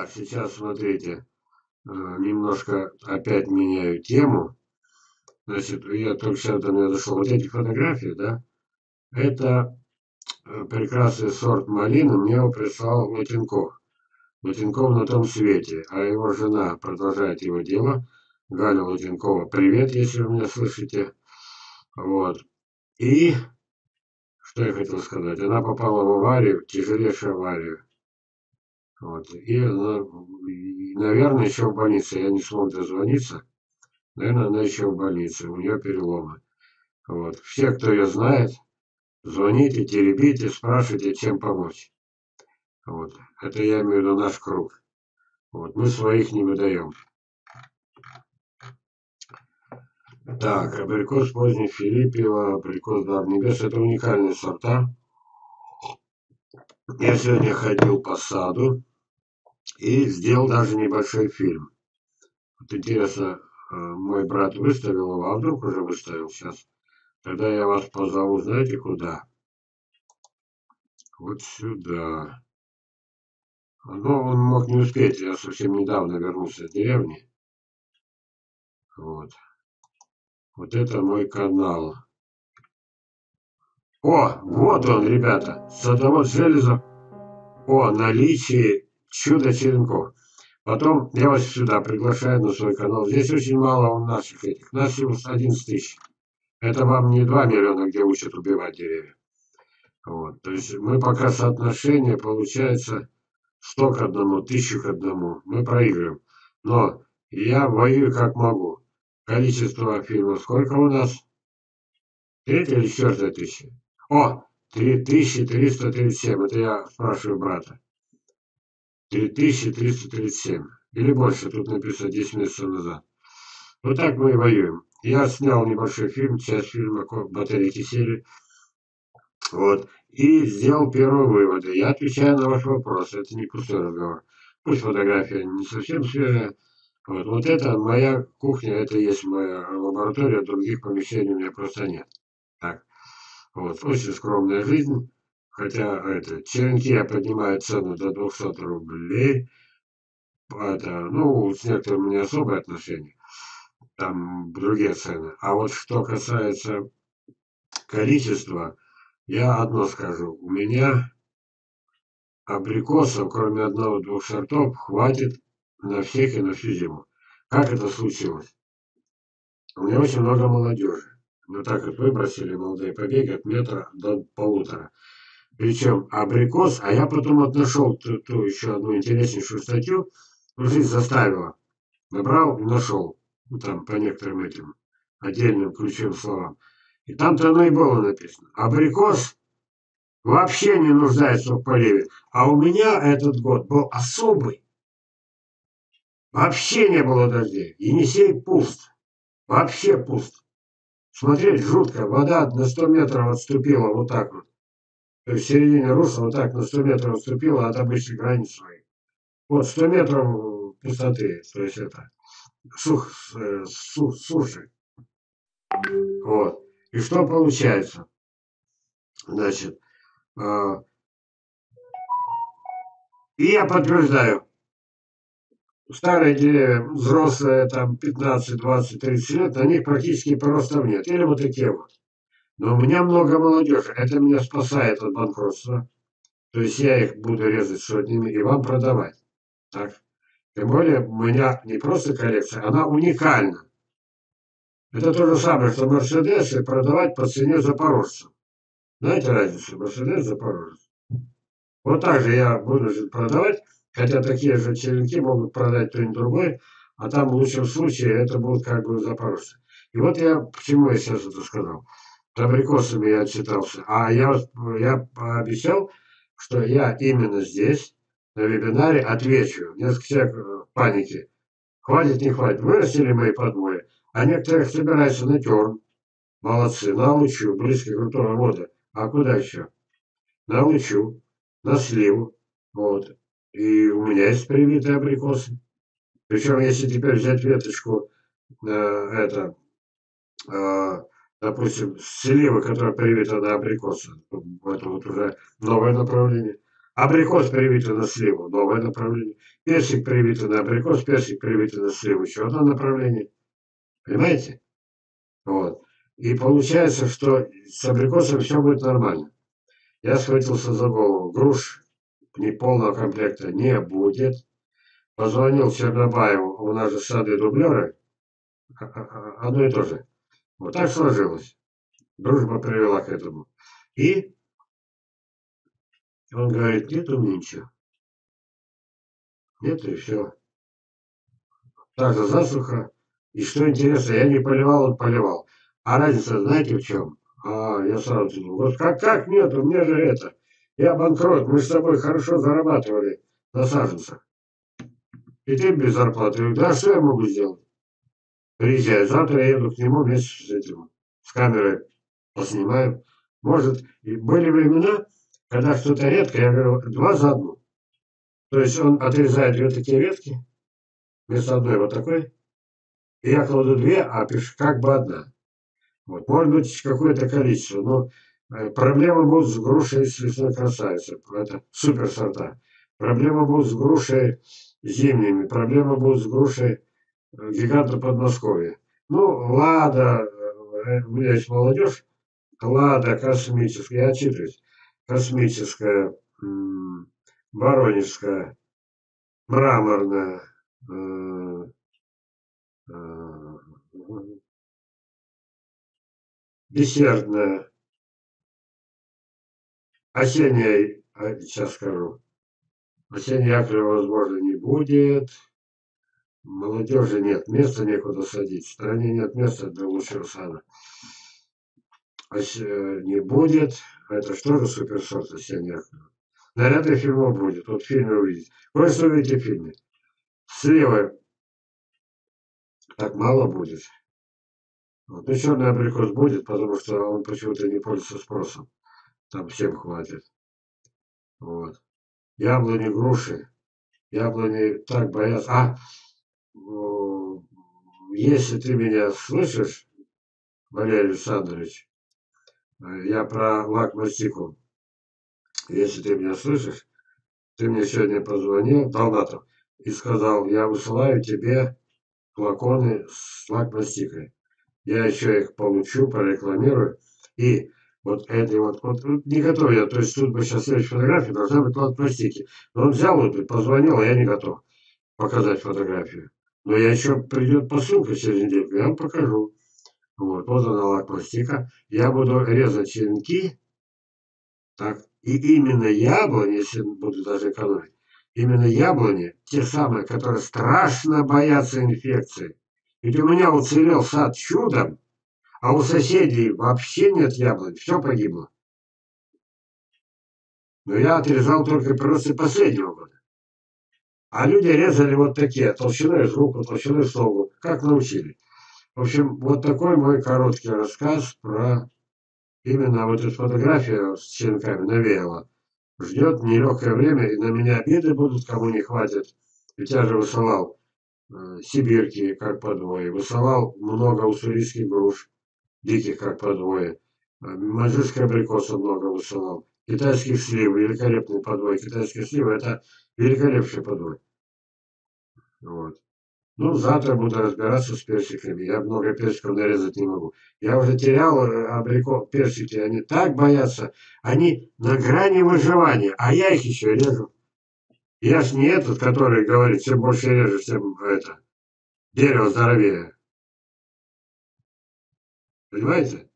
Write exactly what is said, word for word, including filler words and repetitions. Так, сейчас смотрите, немножко опять меняю тему. Значит, я только сейчас до меня дошел. Вот эти фотографии, да, это прекрасный сорт малины, мне его прислал Лотенков. Лотенков на том свете, а его жена продолжает его дело. Галя Лотенкова, привет, если вы меня слышите. Вот. И, что я хотел сказать, она попала в аварию, в тяжелейшую аварию. Вот. И, и, наверное, еще в больнице, я не смог дозвониться. Наверное, она еще в больнице, у нее переломы. Вот. Все, кто ее знает, звоните, теребите, спрашивайте, чем помочь. Вот. Это я имею в виду наш круг. Вот. Мы своих не выдаем. Так, абрикос поздний Филиппиева, абрикос дар небес. Это уникальные сорта. Я сегодня ходил по саду и сделал даже небольшой фильм. Вот интересно, мой брат выставил его, а вдруг уже выставил сейчас. Тогда я вас позову, знаете, куда? Вот сюда. Но он мог не успеть, я совсем недавно вернулся из деревни. Вот. Вот это мой канал. О, вот он, ребята, садовод Железов. О наличии чудо-черенков. Потом я вас сюда приглашаю на свой канал. Здесь очень мало наших этих. Нас всего одиннадцать тысяч. Это вам не два миллиона, где учат убивать деревья. Вот. То есть мы пока соотношение получается сто к одному, тысяча к одному. Мы проигрываем. Но я воюю как могу. Количество фильмов сколько у нас? Третья или четвертая тысяча? О, три тысячи триста тридцать семь. Это я спрашиваю брата. три тысячи триста тридцать семь. Или больше. Тут написано десять месяцев назад. Вот так мы и воюем. Я снял небольшой фильм. Часть фильма батарейки сели. Вот. И сделал первые выводы. Я отвечаю на ваш вопрос. Это не пустой разговор. Пусть фотография не совсем свежая. Вот. Вот это моя кухня. Это есть моя лаборатория. Других помещений у меня просто нет. Так. Вот. Очень скромная жизнь. Хотя это, черенки я поднимаю цену до двухсот рублей. Это, ну, с некоторыми не особое отношение. Там другие цены. А вот что касается количества, я одно скажу. У меня абрикосов, кроме одного-двух сортов, хватит на всех и на всю зиму. Как это случилось? У меня очень много молодежи. Мы так вот выбросили молодые побеги от метра до полутора. Причем абрикос, а я потом нашел ту, ту еще одну интереснейшую статью, жизнь заставила. Набрал и нашел. Ну, там по некоторым этим отдельным ключевым словам. И там-то оно и было написано. Абрикос вообще не нуждается в поливе. А у меня этот год был особый. Вообще не было дождей. Енисей пуст. Вообще пуст. Смотреть жутко. Вода на сто метров отступила вот так вот. То есть в середине русла вот так на сто метров отступила от обычной границы своей. Вот сто метров пустоты, то есть это сух, сух, суши. Вот. И что получается? Значит, э, и я подтверждаю, старые деревья, взрослые, там пятнадцать, двадцать, тридцать лет, на них практически поростов нет. Или вот такие вот. Но у меня много молодежи. Это меня спасает от банкротства. То есть я их буду резать сотнями и вам продавать. Так. Тем более у меня не просто коллекция, она уникальна. Это то же самое, что мерседесы продавать по цене запорожцев. Знаете разницу? Мерседес, запорожец. Вот так же я буду продавать, хотя такие же черенки могут продать кто-нибудь другой, а там в лучшем случае это будут как бы запорожцы. И вот я, почему я сейчас это сказал. С абрикосами я отчитался. А я, я обещал, что я именно здесь, на вебинаре, отвечу. Несколько человек в панике. Хватит, не хватит. Вырастили мои подвои. А некоторых собираются на терн. Молодцы. На лучу, близко к грунтовой воде. А куда еще? На лучу, на сливу. Вот. И у меня есть привитые абрикосы. Причем, если теперь взять веточку, э, это... Э, допустим, сливы, которая привита на абрикосы, это вот уже новое направление. Абрикос привите на сливу, новое направление. Персик привите на абрикос, персик привите на сливу, еще одно направление. Понимаете? Вот. И получается, что с абрикосом все будет нормально. Я схватился за голову. Груш неполного комплекта не будет. Позвонил Чернобаеву, у нас же сады дублеры. Одно и то же. Вот так сложилось. Дружба привела к этому. И он говорит, нет у меня ничего. Нет, и все. Также засуха. И что интересно, я не поливал, он поливал. А разница, знаете, в чем? А, я сразу думал, вот как, как нет, у меня же это. Я банкрот, мы с тобой хорошо зарабатывали на саженцах. И ты без зарплаты. Да, что я могу сделать? Приезжаю, завтра я еду к нему вместе с этим. С камерой поснимаю. Может, и были времена, когда что-то редкое, я говорю, два за одну. То есть он отрезает вот такие ветки, вместо одной вот такой. И я кладу две, а пишу как бы одна. Вот, может быть, какое-то количество, но э, проблемы будут с грушей с лесной красавицей. Это супер сорта. Проблемы будут с грушей зимними, проблемы будут с грушей э, гиганта Подмосковья. Ну, лада, э, у меня есть молодежь, лада космическая, я отчитываюсь, космическая, э, воронежская, мраморная, э, э, десертная, осенняя, сейчас скажу, осенняя акрия, возможно, не будет, молодежи нет, места некуда садить, в стране нет места для лучшего сада. Не будет, это что же суперсорт осенняя акрия? Наряды фильмов будет, вот фильмы увидите. Вы что увидите в фильме? Сливы так мало будет. Вот. Ну, черный абрикос будет, потому что он почему-то не пользуется спросом. Там всем хватит. Вот. Яблони, груши. Яблони так боятся. А, если ты меня слышишь, Валерий Александрович, я про лак-мастику. Если ты меня слышишь, ты мне сегодня позвонил, Талдатов, и сказал, я высылаю тебе флаконы с лак-мастикой. Я еще их получу, прорекламирую. И вот этой вот, вот, вот не готов я. То есть тут бы сейчас следующая фотография должна быть лак-мастики. Но он взял вот и позвонил, а я не готов показать фотографию. Но я еще придет посылка через неделю, я вам покажу. Вот, вот она лак-мастика. Я буду резать черенки. Так, и именно яблони, если буду даже экономить, именно яблони, те самые, которые страшно боятся инфекции. Ведь у меня уцелел сад чудом, а у соседей вообще нет яблонь, все погибло. Но я отрезал только прирост последнего года. А люди резали вот такие, толщиной с руку, толщиной с ногу, как научили. В общем, вот такой мой короткий рассказ про именно вот эту фотографию с черенками навеяло. Ждет нелегкое время, и на меня обиды будут, кому не хватит. Ведь я же высылал сибирки, как по двое. Высылал много уссурийских груш, диких, как по двое. Маджирского абрикоса много высылал. Китайских слив, великолепные по двое. Китайские сливы, это великолепшие по двое. Вот. Ну, завтра буду разбираться с персиками. Я много персиков нарезать не могу. Я уже терял абрикос, персики. Они так боятся. Они на грани выживания. А я их еще режу. Я ж не этот, который говорит, чем больше режешь, тем это, дерево здоровее. Понимаете?